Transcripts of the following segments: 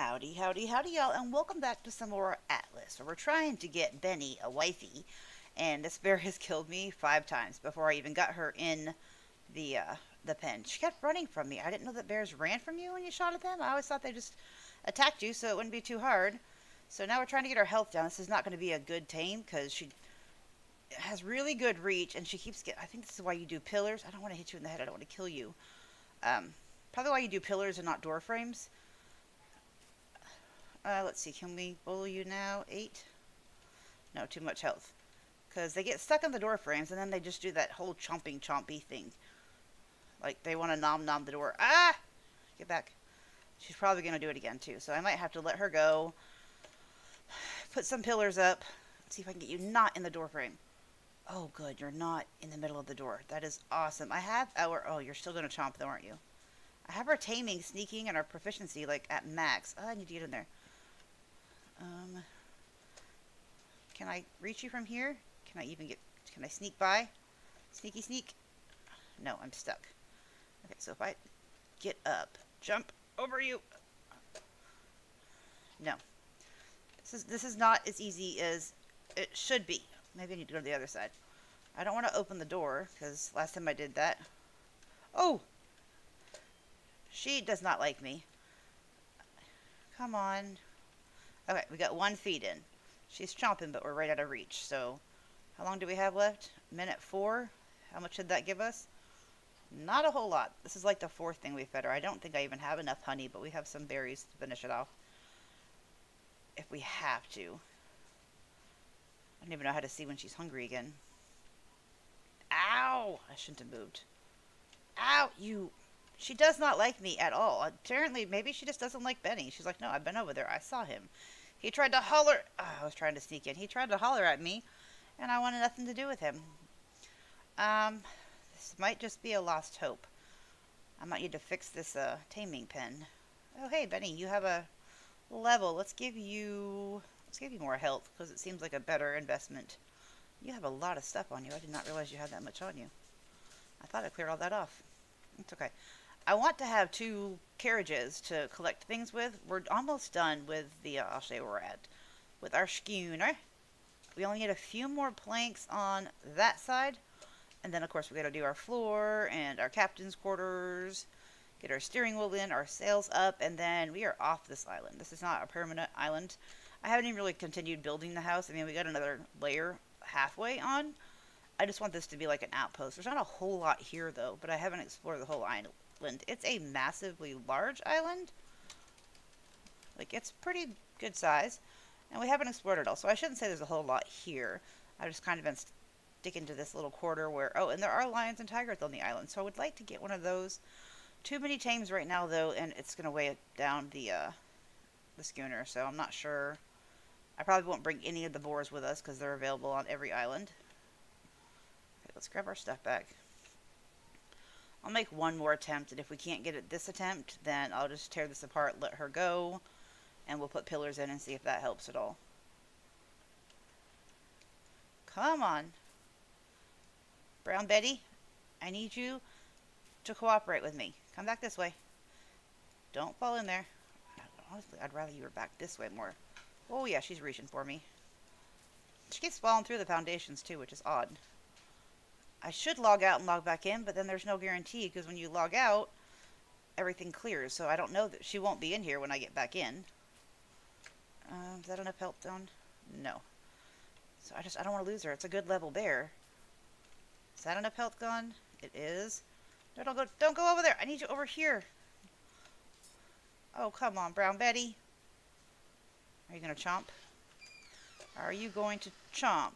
Howdy, howdy, howdy, y'all, and welcome back to some more Atlas, where we're trying to get Benny a wifey, and this bear has killed me 5 times before I even got her in the pen. She kept running from me. I didn't know that bears ran from you when you shot at them. I always thought they just attacked you so it wouldn't be too hard. So now we're trying to get her health down. This is not going to be a good tame, because she has really good reach, and she keeps getting... I think this is why you do pillars. I don't want to hit you in the head. I don't want to kill you. Probably why you do pillars and not door frames. Let's see, can we bowl you now? 8? No, too much health. Because they get stuck on the door frames, and then they just do that whole chompy thing. Like, they want to nom the door. Ah! Get back. She's probably going to do it again, too. So I might have to let her go. Put some pillars up. Let's see if I can get you not in the door frame. Oh, good. You're not in the middle of the door. That is awesome. I have our... Oh, you're still going to chomp, though, aren't you? I have our taming, sneaking, and our proficiency, like, at max. Oh, I need to get in there. Can I reach you from here? Can I sneak by? Sneaky sneak? No, I'm stuck. Okay, so if I get up, jump over you. No. This is not as easy as it should be. Maybe I need to go to the other side. I don't want to open the door, because last time I did that. Oh! She does not like me. Come on. Okay, we got 1 feed in. She's chomping, but we're right out of reach. So, how long do we have left? Minute 4. How much did that give us? Not a whole lot. This is like the 4th thing we fed her. I don't think I even have enough honey, but we have some berries to finish it off. If we have to. I don't even know how to see when she's hungry again. Ow! I shouldn't have moved. Ow! You... She does not like me at all. Apparently, maybe she just doesn't like Benny. She's like, no, I've been over there. I saw him. He tried to holler. Oh, I was trying to sneak in. He tried to holler at me, and I wanted nothing to do with him. This might just be a lost hope. I might need to fix this taming pen. Oh, hey, Benny, you have a level. Let's give you more health, because it seems like a better investment. You have a lot of stuff on you. I did not realize you had that much on you. I thought I cleared all that off. It's okay. I want to have 2 carriages to collect things with. We're almost done with the, I'll show you where we're at, with our schooner. We only need a few more planks on that side. And then, of course, we got to do our floor and our captain's quarters, get our steering wheel in, our sails up, and then we are off this island. This is not a permanent island. I haven't even really continued building the house. I mean, we got another layer halfway on. I just want this to be like an outpost. There's not a whole lot here, though, but I haven't explored the whole island. It's a massively large island. Like, it's pretty good size. And we haven't explored it all, so I shouldn't say there's a whole lot here. I've just kind of been sticking to this little quarter where... Oh, and there are lions and tigers on the island, so I would like to get one of those. Too many tames right now, though, and it's going to weigh down the schooner, so I'm not sure. I probably won't bring any of the boars with us because they're available on every island. Okay, let's grab our stuff back. I'll make 1 more attempt, and if we can't get it this attempt, then I'll just tear this apart, let her go, and we'll put pillars in and see if that helps at all. Come on. Brown Betty, I need you to cooperate with me. Come back this way. Don't fall in there. Honestly, I'd rather you were back this way more. Oh, yeah, she's reaching for me. She keeps falling through the foundations, too, which is odd. I should log out and log back in, but then there's no guarantee, because when you log out, everything clears, so I don't know that she won't be in here when I get back in. Is that enough help down? No. So I don't want to lose her. It's a good level bear. Is that enough health gone? It is. No, don't go over there. I need you over here. Oh, come on, Brown Betty. Are you going to chomp? Are you going to chomp?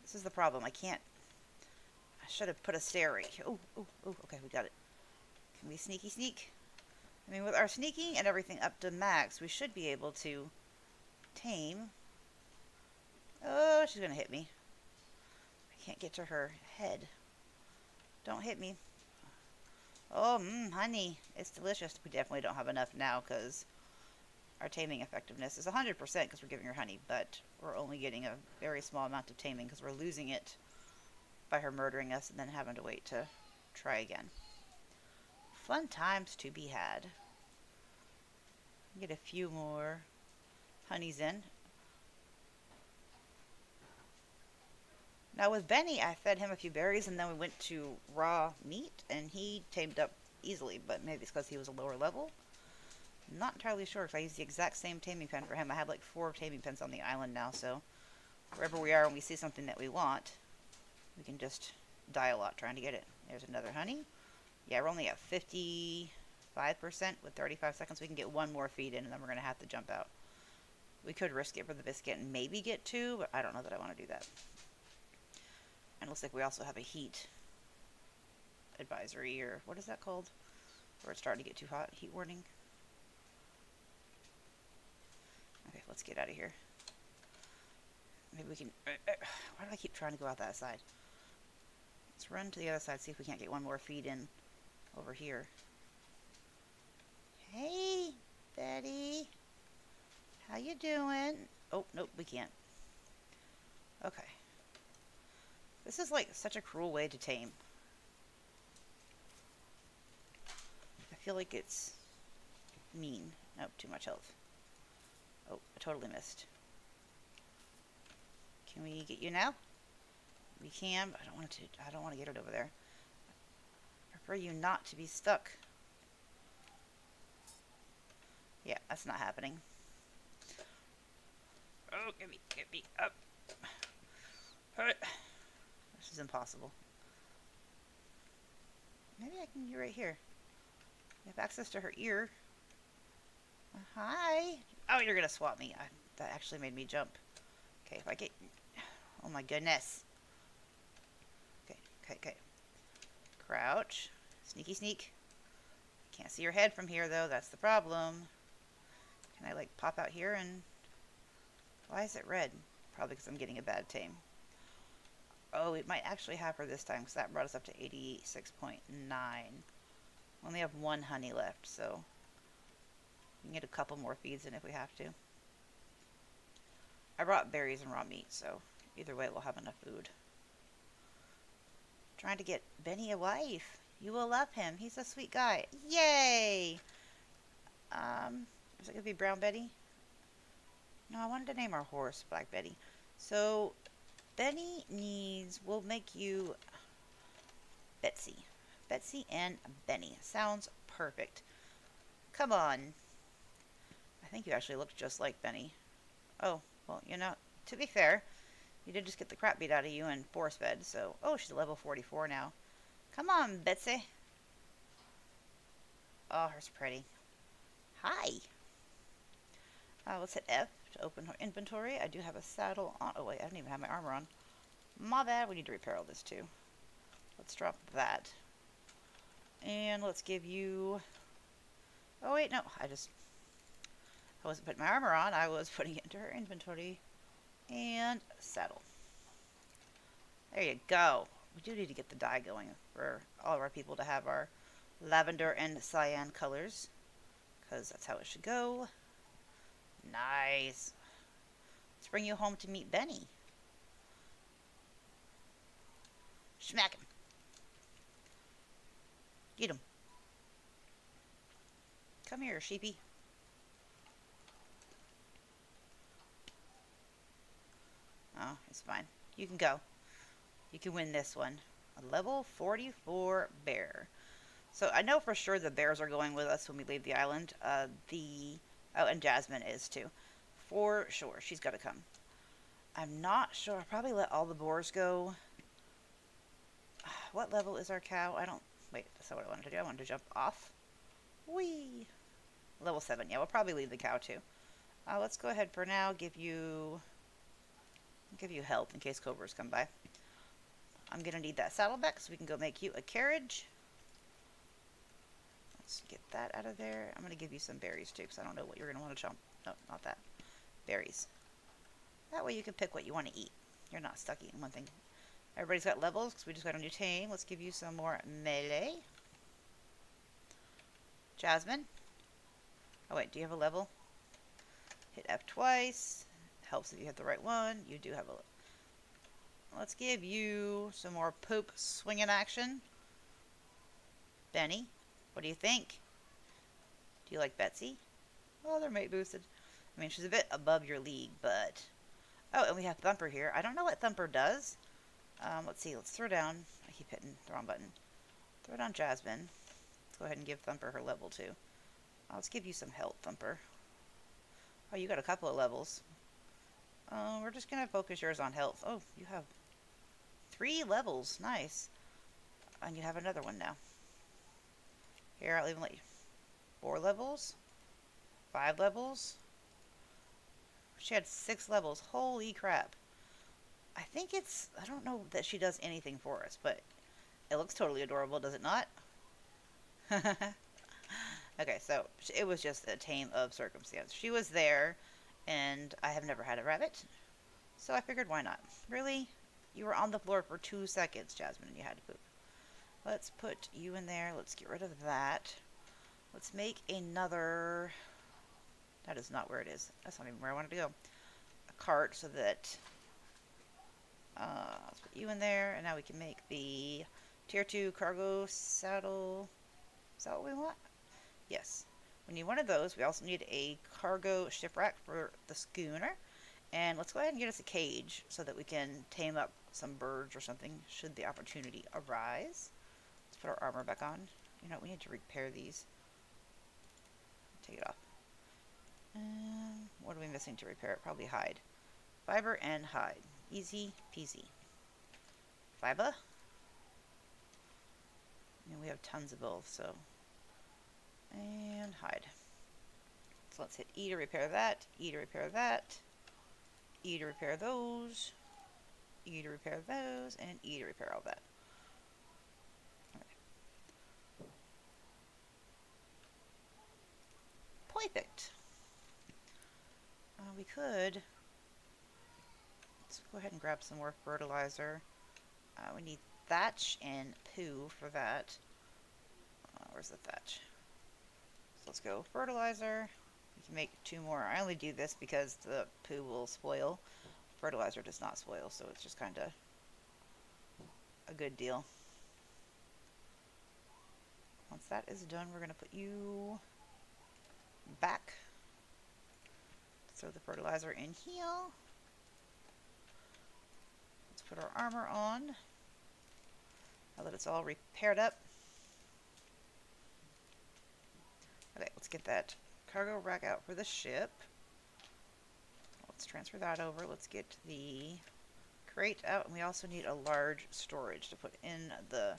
This is the problem. I can't... I should have put a stair right here. Oh, okay, we got it. Can we sneaky sneak? I mean, with our sneaking and everything up to max, we should be able to tame. Oh, she's going to hit me. I can't get to her head. Don't hit me. Oh, honey. It's delicious. We definitely don't have enough now because our taming effectiveness is 100% because we're giving her honey, but we're only getting a very small amount of taming because we're losing it by her murdering us and then having to wait to try again. Fun times to be had. Get a few more honeys in. Now with Benny, I fed him a few berries, and then we went to raw meat, and he tamed up easily, but maybe it's because he was a lower level. Not entirely sure, because I used the exact same taming pen for him. I have like 4 taming pens on the island now, so wherever we are when we see something that we want, we can just die a lot trying to get it. There's another honey. Yeah, we're only at 55% with 35 seconds. We can get 1 more feed in, and then we're going to have to jump out. We could risk it for the biscuit and maybe get 2, but I don't know that I want to do that. And it looks like we also have a heat advisory, or what is that called? Where it's starting to get too hot, heat warning. Okay, let's get out of here. Maybe we can... why do I keep trying to go out that side? Let's run to the other side, see if we can't get 1 more feed in over here. Hey, Betty. How you doing? Oh, nope, we can't. Okay. This is like such a cruel way to tame. I feel like it's mean. Nope, too much health. Oh, I totally missed. Can we get you now? We can, but I don't want to. I don't want to get it over there. I prefer you not to be stuck. Yeah, that's not happening. Oh, get me up. All right. This is impossible. Maybe I can get right here. I have access to her ear. Hi. Oh, you're gonna swap me. That actually made me jump. Okay, if I get... oh my goodness. Okay. Crouch. Sneaky sneak. Can't see your head from here, though. That's the problem. Can I, like, pop out here and... why is it red? Probably because I'm getting a bad tame. Oh, it might actually have her this time, because that brought us up to 86.9. We only have 1 honey left, so we can get a couple more feeds in if we have to. I brought berries and raw meat, so either way we'll have enough food. Trying to get Benny a wife. You will love him. He's a sweet guy. Yay! Is it going to be Brown Betty? No, I wanted to name our horse Black Betty. So... Benny needs, we'll make you Betsy. Betsy and Benny. Sounds perfect. Come on. I think you actually look just like Benny. Oh, well, you know, to be fair, you did just get the crap beat out of you in force fed, so, oh, she's level 44 now. Come on, Betsy. Oh, her's pretty. Hi. Let's hit F to open her inventory. I do have a saddle on. Oh, wait, I don't even have my armor on. My bad, we need to repair all this, too. Let's drop that. And let's give you... oh, wait, no, I wasn't putting my armor on. I was putting it into her inventory. And saddle. There you go. We do need to get the dye going for all of our people to have our lavender and cyan colors, because that's how it should go. Nice. Let's bring you home to meet Benny. Smack him. Get him. Come here, sheepy. Oh, it's fine. You can go. You can win this one. A level 44 bear. So I know for sure the bears are going with us when we leave the island. Oh, and Jasmine is, too. For sure. She's got to come. I'm not sure. I probably let all the boars go. What level is our cow? I don't... wait, that's not what I wanted to do. I wanted to jump off. Whee! Level 7. Yeah, we'll probably leave the cow, too. Let's go ahead for now. Give you help in case cobras come by. I'm going to need that saddleback, so we can go make you a carriage. Let's get that out of there. I'm going to give you some berries, too, because I don't know what you're going to want to chomp. No, not that. Berries. That way you can pick what you want to eat. You're not stuck eating one thing. Everybody's got levels, because we just got a new tame. Let's give you some more melee. Jasmine. Oh, wait. Do you have a level? Hit F twice. Helps if you hit the right one. You do have a level. Let's give you some more poop swinging action. Benny. What do you think? Do you like Betsy? Oh, they're mate boosted. I mean, she's a bit above your league, but... Oh, and we have Thumper here. I don't know what Thumper does. Let's see. Let's throw down... I keep hitting the wrong button. Throw down Jasmine. Let's go ahead and give Thumper her level 2. Let's give you some help, Thumper. Oh, you got a couple of levels. We're just going to focus yours on health. Oh, you have 3 levels. Nice. And you have another one now. Here, I'll even let you. 4 levels. 5 levels. She had 6 levels. Holy crap. I think it's... I don't know that she does anything for us, but it looks totally adorable, does it not? Okay, so it was just a tame of circumstance. She was there, and I have never had a rabbit, so I figured why not? Really? You were on the floor for 2 seconds, Jasmine, and you had to poop. Let's put you in there. Let's get rid of that. Let's make another... That is not where it is. That's not even where I wanted to go. A cart so that... let's put you in there, and now we can make the tier 2 cargo saddle. Is that what we want? Yes. We need one of those. We also need a cargo shipwreck for the schooner. And let's go ahead and get us a cage so that we can tame up some birds or something should the opportunity arise. Let's put our armor back on. You know, we need to repair these. Take it off. What are we missing to repair it? Probably hide. Fiber and hide. Easy peasy. Fiber. And we have tons of both, so... And hide. So let's hit E to repair that, E to repair that, E to repair those, E to repair those, and E to repair all that. Okay. Perfect. We could... Let's go ahead and grab some more fertilizer. We need thatch and poo for that. Where's the thatch? Let's go fertilizer. We can make 2 more. I only do this because the poo will spoil. Fertilizer does not spoil, so it's just kind of a good deal. Once that is done, we're going to put you back. Throw the fertilizer in here. Let's put our armor on. Now that it's all repaired up. Okay, let's get that cargo rack out for the ship. Let's transfer that over. Let's get the crate out. And we also need a large storage to put in the...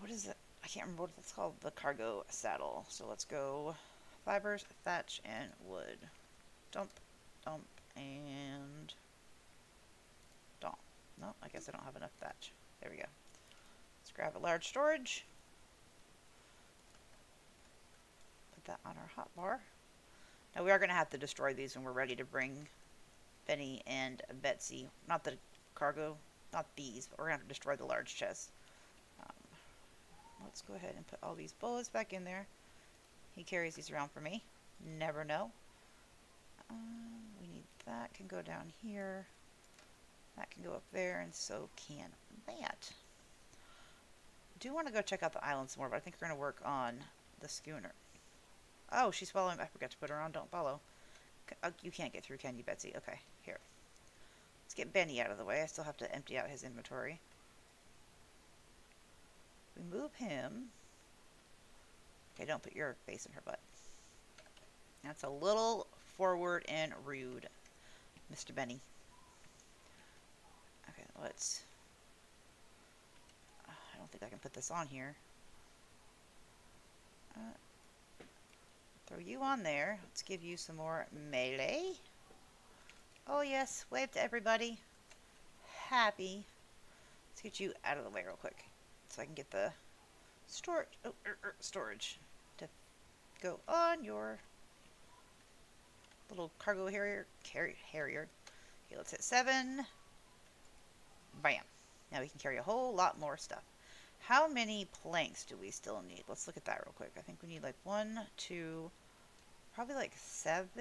what is it? I can't remember what it's called. The cargo saddle. So let's go fibers, thatch, and wood. Dump, dump, and... Dump. No, I guess I don't have enough thatch. There we go. Let's grab a large storage. That on our hot bar. Now we are going to have to destroy these when we're ready to bring Benny and Betsy. Not the cargo, not these, but we're going to have to destroy the large chest. Let's go ahead and put all these bullets back in there. He carries these around for me. Never know. We need that can go down here. That can go up there, and so can that. I do want to go check out the island some more, but I think we're going to work on the schooner. Oh, she's following. I forgot to put her on. Don't follow. You can't get through, can you, Betsy? Okay, here. Let's get Benny out of the way. I still have to empty out his inventory. We move him. Okay, don't put your face in her butt. That's a little forward and rude, Mr. Benny. Okay, let's... I don't think I can put this on here. Throw you on there. Let's give you some more melee. Oh yes, wave to everybody. Happy. Let's get you out of the way real quick so I can get the storage, storage to go on your little cargo harrier. Okay, let's hit 7. Bam. Now we can carry a whole lot more stuff. How many planks do we still need? Let's look at that real quick. I think we need like 1, 2, probably like 7.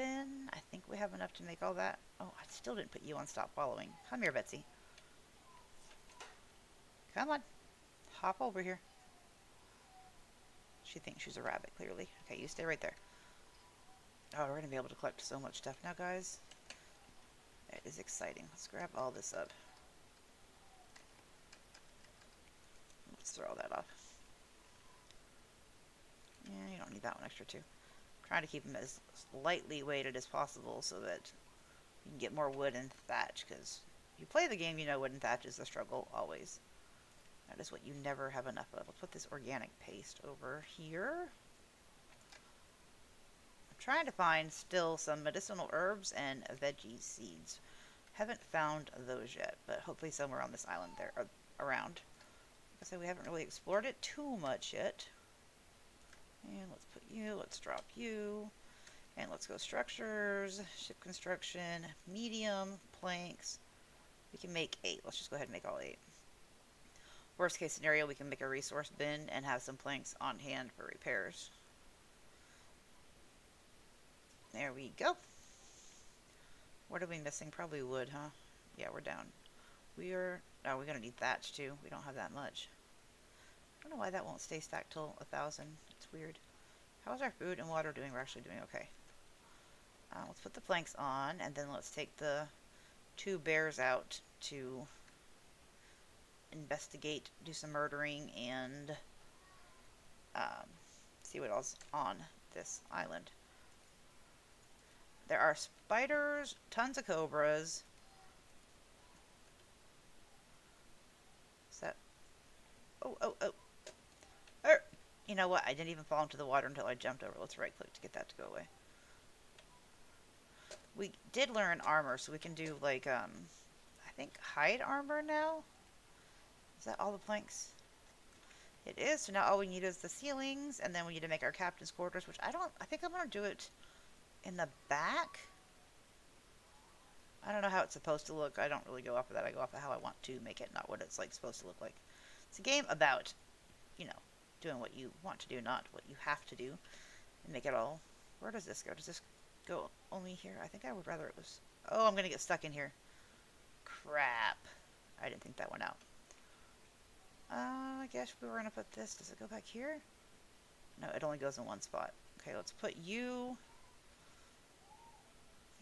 I think we have enough to make all that. Oh, I still didn't put you on stop following. Come here, Betsy. Come on. Hop over here. She thinks she's a rabbit, clearly. Okay, you stay right there. Oh, we're going to be able to collect so much stuff now, guys. It is exciting. Let's grab all this up. Let's throw all that off. Yeah, you don't need that one extra, too. I'm trying to keep them as lightly weighted as possible so that you can get more wood and thatch, because if you play the game, you know wood and thatch is the struggle always. That is what you never have enough of. Let's put this organic paste over here. I'm trying to find still some medicinal herbs and veggie seeds. Haven't found those yet, but hopefully somewhere on this island there around. Like I said, we haven't really explored it too much yet. And let's put you, let's drop you. And let's go structures, ship construction, medium, planks. We can make 8. Let's just go ahead and make all 8. Worst case scenario, we can make a resource bin and have some planks on hand for repairs. There we go. What are we missing? Probably wood, huh? Yeah, we're down. We are... Oh, we're going to need thatch, too. We don't have that much. I don't know why that won't stay stacked till 1,000. It's weird. How's our food and water doing? We're actually doing okay. Let's put the planks on, and then let's take the 2 bears out to... investigate, do some murdering, and see what else on this island. There are spiders, tons of cobras. Is that... Oh. You know what? I didn't even fall into the water until I jumped over. Let's right-click to get that to go away. We did learn armor, so we can do, like, I think hide armor now? Is that all the planks? It is. So now all we need is the ceilings, and then we need to make our captain's quarters, which I think I'm going to do it in the back. I don't know how it's supposed to look. I don't really go off of that. I go off of how I want to make it, not what it's like supposed to look like. It's a game about, you know, doing what you want to do, not what you have to do, and make it all. Where does this go? Does this go only here? I think I would rather it was... Oh, I'm going to get stuck in here. Crap. I didn't think that one out. I guess we were going to put this. Does it go back here? No, it only goes in one spot. Okay, let's put you...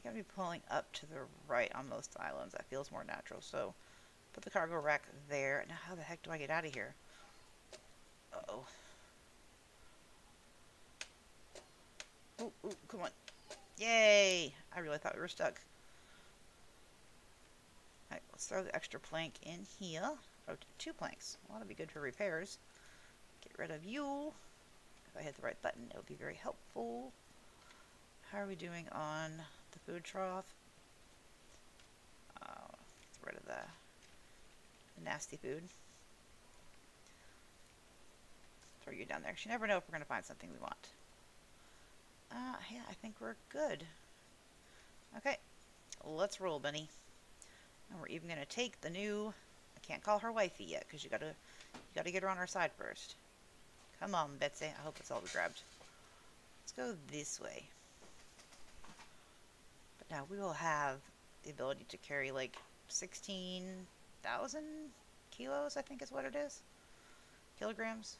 I think I'll be pulling up to the right on most islands. That feels more natural. So, put the cargo rack there. Now, how the heck do I get out of here? Uh-oh. Ooh, ooh, come on. Yay! I really thought we were stuck. Alright, let's throw the extra plank in here. Oh, 2 planks. Well, that'll be good for repairs. Get rid of you. If I hit the right button, it would be very helpful. How are we doing on the food trough? Oh, get rid of the nasty food. Throw you down there, because you never know if we're going to find something we want. Yeah, I think we're good. Okay, let's roll, Bunny. And we're even going to take the new... Can't call her wifey yet, because you gotta get her on her side first. Come on, Betsy. I hope it's all we grabbed. Let's go this way. But now we will have the ability to carry like 16,000 kilos, I think is what it is. Kilograms.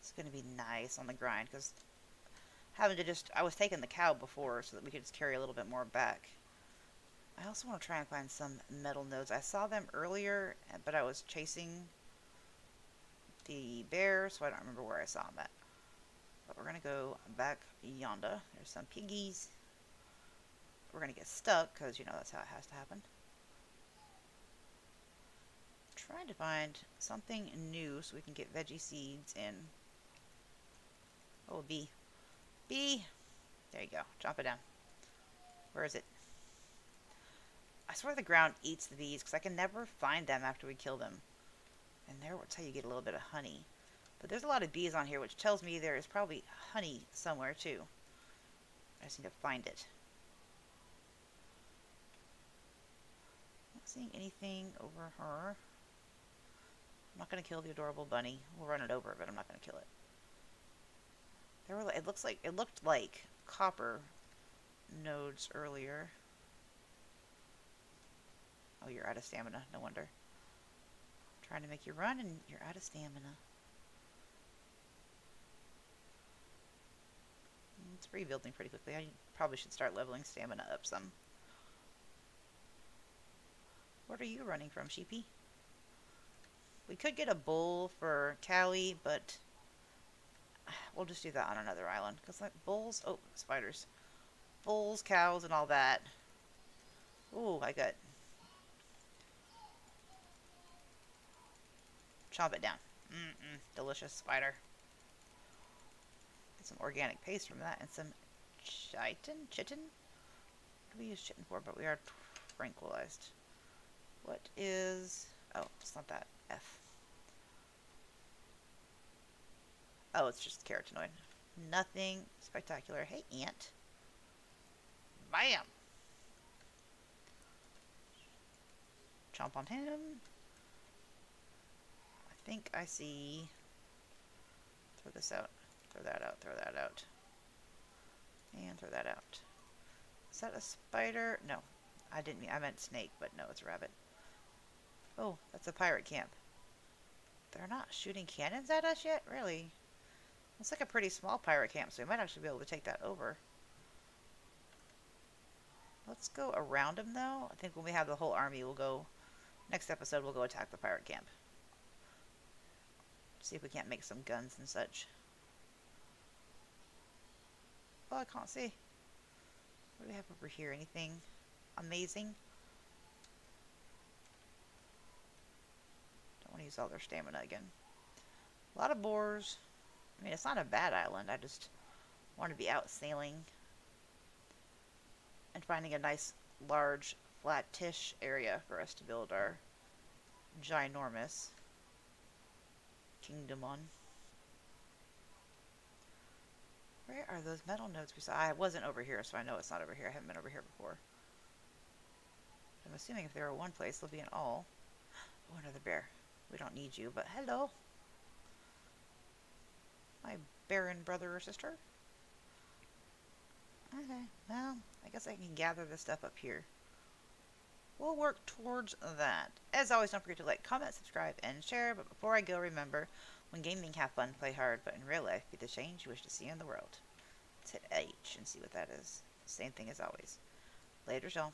It's gonna be nice on the grind, because having to just... I was taking the cow before so that we could just carry a little bit more back. I also want to try and find some metal nodes. I saw them earlier, but I was chasing the bear, so I don't remember where I saw them at. But we're going to go back yonder. There's some piggies. We're going to get stuck, because, you know, that's how it has to happen. I'm trying to find something new so we can get veggie seeds and... Oh, bee. Bee! There you go. Drop it down. Where is it? I swear the ground eats the bees, because I can never find them after we kill them. And that's how you get a little bit of honey. But there's a lot of bees on here, which tells me there is probably honey somewhere, too. I just need to find it. Not seeing anything over her. I'm not going to kill the adorable bunny. We'll run it over, but I'm not going to kill it. There were, it looked like copper nodes earlier. Oh, you're out of stamina. No wonder. I'm trying to make you run, and you're out of stamina. rebuilding pretty quickly. I probably should start leveling stamina up some. What are you running from, Sheepy? We could get a bull for Callie, but we'll just do that on another island. Because like bulls, oh, spiders. Bulls, cows, and all that. Ooh, I got... Chomp it down. Mm-mm, delicious spider. Get some organic paste from that and some chitin? Chitin? What do we use chitin for? But we are tranquilized. What is... Oh, it's not that. F. Oh, it's just carotenoid. Nothing spectacular. Hey, ant. Bam! Chomp on him. I think I see... Throw this out. Throw that out. Throw that out. And throw that out. Is that a spider? No. I didn't mean... I meant snake, but no, it's a rabbit. Oh, that's a pirate camp. They're not shooting cannons at us yet? Really? It's like a pretty small pirate camp, so we might actually be able to take that over. Let's go around them, though. I think when we have the whole army, we'll go... Next episode, we'll go attack the pirate camp. See if we can't make some guns and such. Oh, I can't see. What do we have over here? Anything amazing? Don't want to use all their stamina again. A lot of boars. I mean, it's not a bad island. I just want to be out sailing and finding a nice, large, flattish area for us to build our ginormous kingdom on. Where are those metal nodes we saw? I wasn't over here, so I know it's not over here. I haven't been over here before. I'm assuming if they were one place, they'll be in all. Oh, another bear. We don't need you, but hello. My barren brother or sister. Okay, well, I guess I can gather this stuff up here. We'll work towards that. As always, don't forget to like, comment, subscribe, and share. But before I go, remember, when gaming, have fun, play hard, but in real life, be the change you wish to see in the world. Let's hit H and see what that is. Same thing as always. Later, y'all.